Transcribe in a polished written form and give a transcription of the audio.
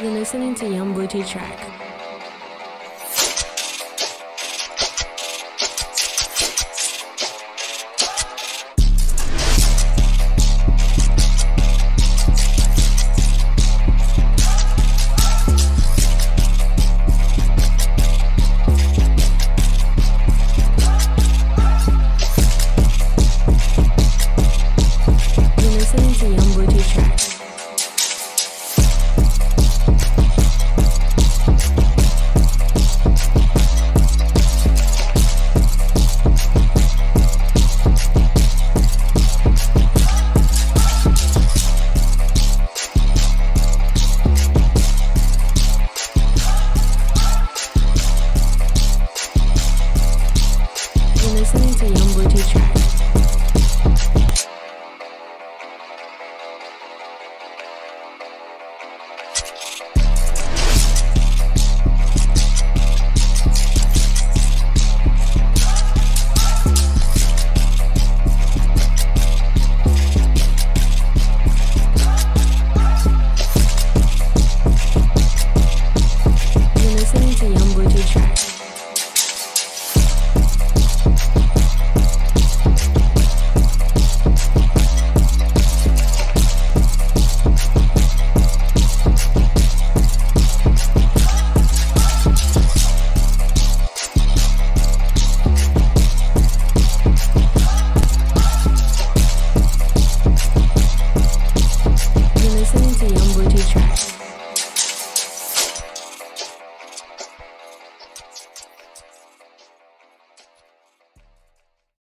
You're listening to YoungBuche track. You're listening to YoungBuche track.